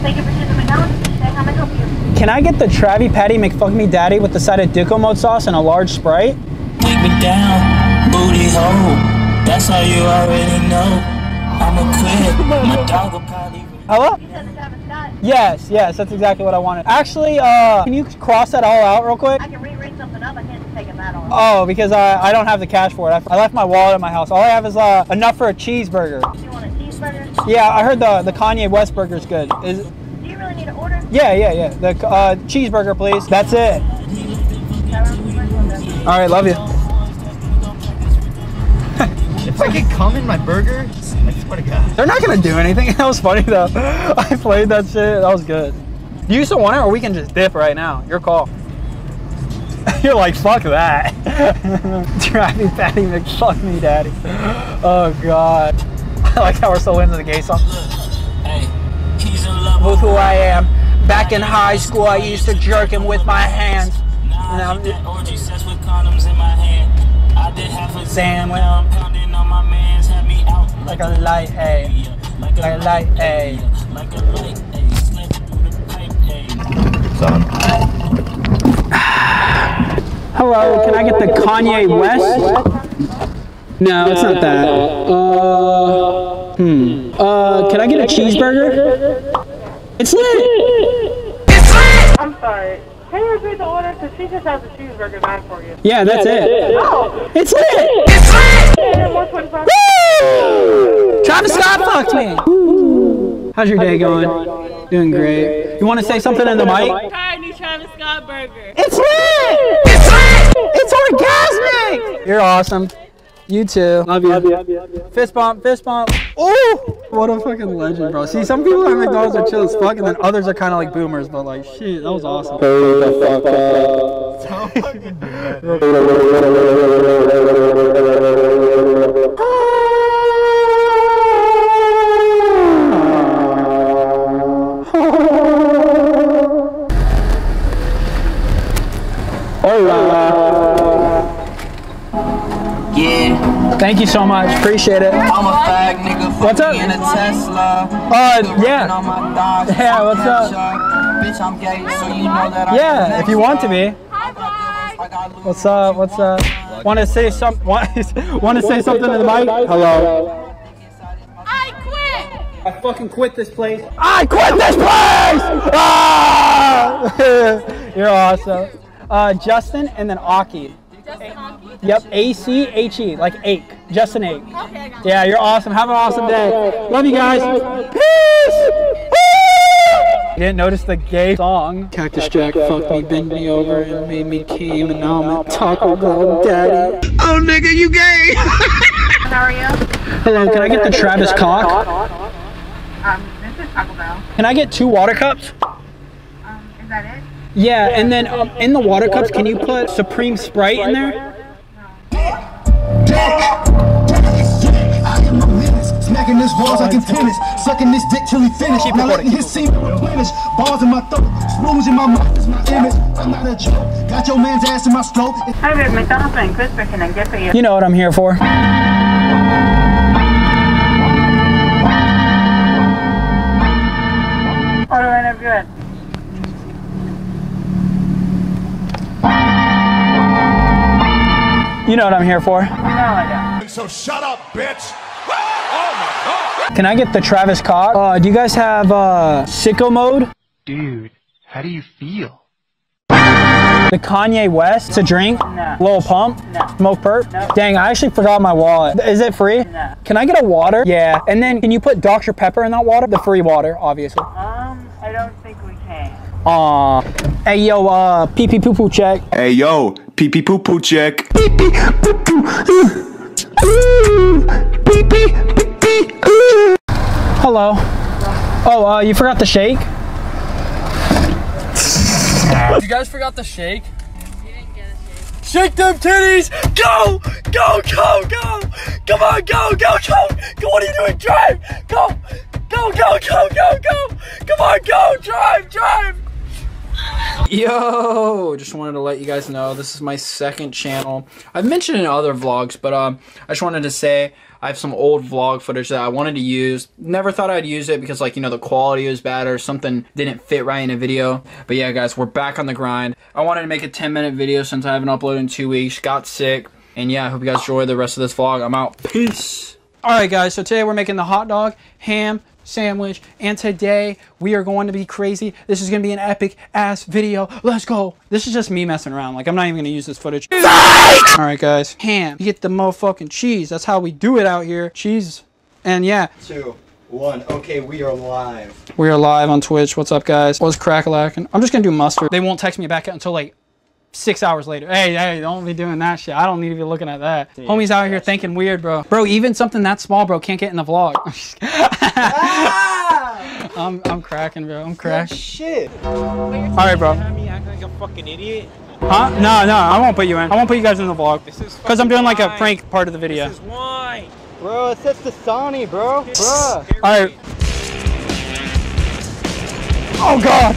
Thank you for choosing McDonald's. How may I help you? Can I get the Travi Patty McFuck Me Daddy with the side of Dicko Mode sauce and a large Sprite? Take me down, booty hole. That's how you already know. I'm a quit. My dog will probably... Hello? You said the Travis Scott. Yes, yes, that's exactly what I wanted. Actually, can you cross that all out real quick? I can re-read something up. I can't take it that off. Oh, because I don't have the cash for it. I left my wallet at my house. All I have is enough for a cheeseburger. You want a cheeseburger? Yeah, I heard the Kanye West burger's good. Do you really need an order? Yeah, yeah, yeah. The cheeseburger, please. That's it. All right, love you. If I could come in my burger, I swear to God. They're not gonna do anything. That was funny though. I played that shit. That was good. You still want it, or we can just dip right now. Your call. You're like, fuck that. Travi Patty McFuck Me Daddy. Oh God. I like how we're so into the gay song. Hey, he's in love with who I am. Back in high school, I used to jerk him with my hands. Now I'm that orgy sex with condoms in my hand. I did half a sandwich. Now I'm pounding on my man's. Had me out like a light, ayy. Like a light, ayy. Like a light, ayy. Slip through the pipe, ayy. Son. Hello, can I get the Kanye West? No, it's not that. Can I get a cheeseburger? It's lit! It's lit! I'm sorry. Can you repeat the order? Because she just has a cheeseburger back for you. Yeah, that's it. Oh. It's lit! It's lit! Woo! Travis Scott fucked me! Woo. How's your day going? Doing great. You want to say something in the mic? Try a new Travis Scott burger. It's lit! It's lit! It's orgasmic! You're awesome. You too. Love you. Love you. Love you. Love you. Fist bump, fist bump. Oh! What a fucking legend, bro. See, some people at McDonald's are chill as fuck, and then others are kind of like boomers, but like, shit, that was awesome. Thank you so much. Appreciate it. I'm a fag nigga. What's up? In a Tesla. Yeah. Yeah, what's up? Bitch, I'm gay, so you know that. Yeah, if you want to be. Hi, bye. What's up? What's up? Want to say something? Want to say something to the mic? Hello. I quit. I fucking quit this place. I quit this place! Ah! You're awesome. Justin and then Aki. Yep, A-C-H-E, like ache. Justin Ache. Okay, I got you. Yeah, you're awesome. Have an awesome day. Love you guys. Peace! You didn't notice the gay song. Cactus Jack fucked me, bent me over, and made me came, and now I'm at Taco Bell Daddy. Oh, nigga, you gay! How are you? Hello, can I get the Travis Cock? This is Taco Bell. Can I get 2 water cups? Is that it? Yeah, and then in the water cups, can you put Supreme Sprite in there? I am a menace, smacking this walls, I can tennis, sucking this dick till he finish. Now letting his semen replenish. Balls in my throat, spoons in my mouth is my image. I'm not a joke. Got your man's ass in my stroke. Hi there, McDonald's and Crisper, can I get for you? You know what I'm here for. Order whenever you're in. You know what I'm here for. No, I don't. So shut up, bitch! Oh my God. Can I get the Travis Cock? Do you guys have Sicko Mode? Dude, how do you feel? The Kanye West? It's a drink? No. Lil Pump? No. Smoke Perp? No. Dang, I actually forgot my wallet. Is it free? No. Can I get a water? Yeah. And then can you put Dr. Pepper in that water? The free water, obviously. I don't think we can. Hey yo, pee pee poo poo check. Hey yo, pee pee poo poo check. Pee pee poo poo. Pee pee pee pee. Hello. Oh, you forgot the shake? You guys forgot the shake? You didn't get a shake. Shake them titties! Go! Go, go, go! Come on, go, go, go! Go, what are you doing? Drive! Go! Go, go, go, go, go! Come on, go! Drive, drive! Yo, just wanted to let you guys know this is my second channel. I've mentioned in other vlogs, but I just wanted to say I have some old vlog footage that I wanted to use. Never thought I'd use it because, like, you know, the quality was bad or something didn't fit right in a video. But yeah, guys, we're back on the grind. I wanted to make a 10-minute video since I haven't uploaded in 2 weeks. Got sick. And yeah, I hope you guys enjoy the rest of this vlog. I'm out. Peace. All right, guys, so today we're making the hot dog, ham, sandwich, and today we are going to be crazy. This is going to be an epic ass video. Let's go. This is just me messing around. Like, I'm not even going to use this footage. All right, guys. Ham. You get the motherfucking cheese. That's how we do it out here. Cheese. And yeah. 2, 1. Okay, we are live. We are live on Twitch. What's up, guys? What's crack-a-lackin'? I'm just going to do mustard. They won't text me back until like 6 hours later. Hey, don't be doing that shit. I don't need to be looking at that. Dude, homie's out here thinking weird, bro. Bro, even something that small, bro, can't get in the vlog. Ah! I'm cracking, bro. I'm cracking. Shit. Alright, bro. Me acting like a fucking idiot? Huh? No, I won't put you in. I won't put you guys in the vlog. Because I'm doing like a prank part of the video. This is wine. Bro, it's just the Sony, bro. Bruh. Alright. Oh, God.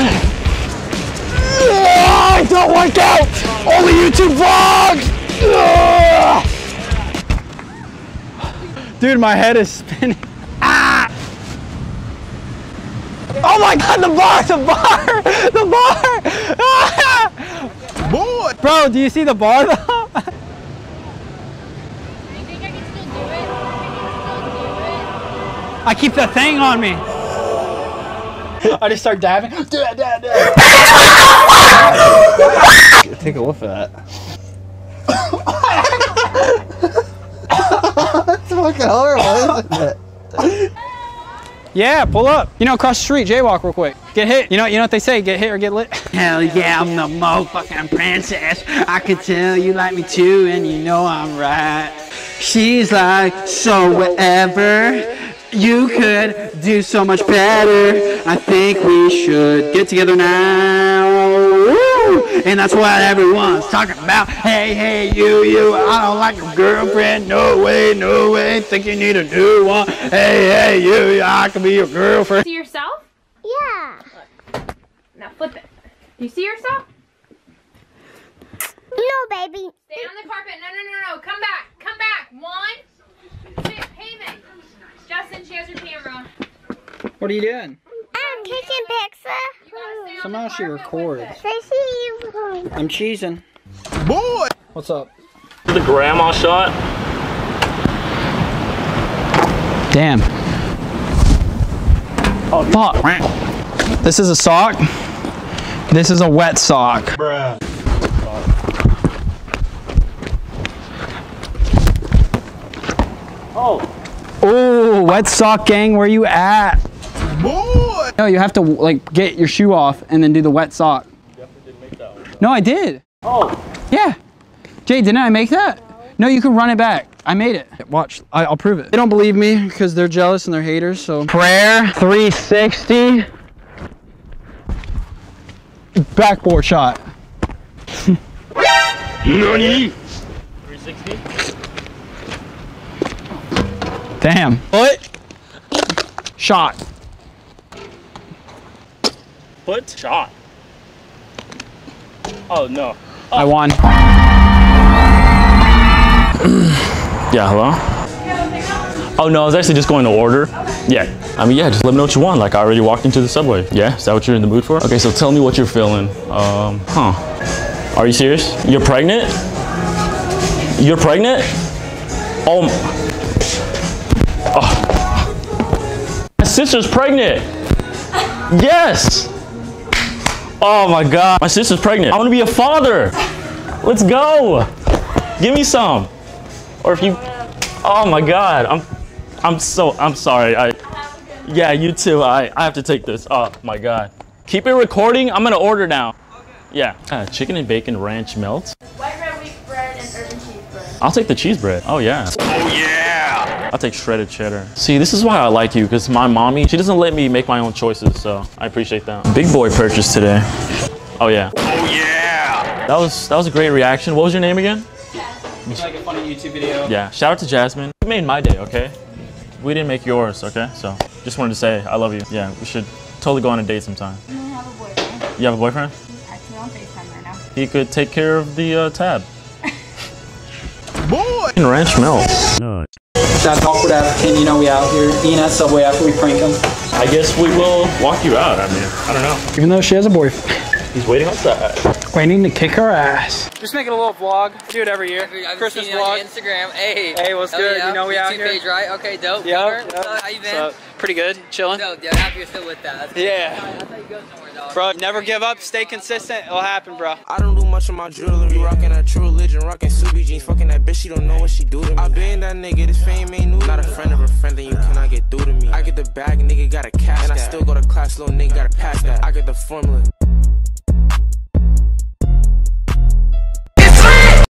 I don't work out! Only YouTube vlogs! Dude, my head is spinning. Ah! Oh my God, the bar! The bar! The bar! Ah! Boy! Bro, do you see the bar though? I think I can still do it. I keep the thing on me. I just start diving. Take a whiff of that. That's fucking horrible, isn't it? Yeah, pull up. You know, across the street, jaywalk real quick. Get hit. You know what they say, get hit or get lit. Hell yeah, I'm the motherfucking princess. I could tell you like me too, and you know I'm right. She's like, so whatever. You could do so much better. I think we should get together now. Woo! And that's what everyone's talking about. Hey, you. I don't like your girlfriend. No way. Think you need a new one. Hey, you. I can be your girlfriend. See yourself? Yeah. Look. Now flip it. Do you see yourself? No, baby. Stay on the carpet. No. Come back. 1, 2, payment. Justin, she has your camera. What are you doing? I'm taking pictures. Somehow she records. I'm cheesing. Boy! What's up? The grandma shot. Damn. Oh, fuck. This is a sock. This is a wet sock. Bruh. Oh. Oh, wet sock gang, where you at? Boy! No, you have to like get your shoe off and then do the wet sock. Definitely didn't make that one, though. No, I did. Oh. Yeah. Jay, didn't I make that? No, you can run it back. I made it. Watch, I'll prove it. They don't believe me because they're jealous and they're haters, so. Prayer, 360. Backboard shot. Nani? 360? Damn. Foot. Shot. Foot. Shot. Oh, no. Oh. I won. Yeah, hello? Oh, no, I was actually just going to order. Yeah. I mean, yeah, just let me know what you want. Like, I already walked into the Subway. Yeah? Is that what you're in the mood for? Okay, so tell me what you're feeling. Are you serious? You're pregnant? You're pregnant? Oh, my. Oh. My sister's pregnant. Yes. Oh my God. My sister's pregnant. I'm gonna be a father. Let's go. Give me some. Or if you. Oh my God. I'm sorry. Yeah, you too. I have to take this. Oh my God. Keep it recording. I'm gonna order now. Yeah. Chicken and bacon ranch melts. White bread, wheat bread, and urban cheese bread. I'll take the cheese bread. Oh yeah. Oh yeah. I'll take shredded cheddar. See, this is why I like you, because my mommy, she doesn't let me make my own choices, so I appreciate that. Big boy purchase today. Oh, yeah. Oh, yeah! That was a great reaction. What was your name again? Jasmine. It's like a funny YouTube video. Yeah, shout out to Jasmine. You made my day, okay? We didn't make yours, okay? So, just wanted to say, I love you. Yeah, we should totally go on a date sometime. I have a boyfriend. You have a boyfriend? He's actually on FaceTime right now. he could take care of the tab. Boy! And ranch milk. That's awkward African, you know we out here eating at Subway after we prank him. I guess we will walk you out, I mean, I don't know. Even though she has a boyfriend. He's waiting outside. Waiting to kick our ass. Just making a little vlog. I do it every year. I've Christmas seen you vlog. On Instagram. Hey. Hey, what's good? Yeah. You know we out here. Page, right? Okay, dope. Yeah. Yep. How you been? So, pretty good. Chilling. Dope. Yeah, happy you're still with that. Yeah. I thought you go somewhere, dog. Bro, never give up. Stay consistent. It'll happen, bro. I don't do much of my jewelry. Rocking a True Religion. Rocking Subi jeans. Fucking that bitch. She don't know what she do to me. I been that nigga. This fame ain't new. Not a friend of a friend that you cannot get through to me. I get the bag. Nigga got a cash. And I still go to class. Little nigga got a pass that. I get the formula.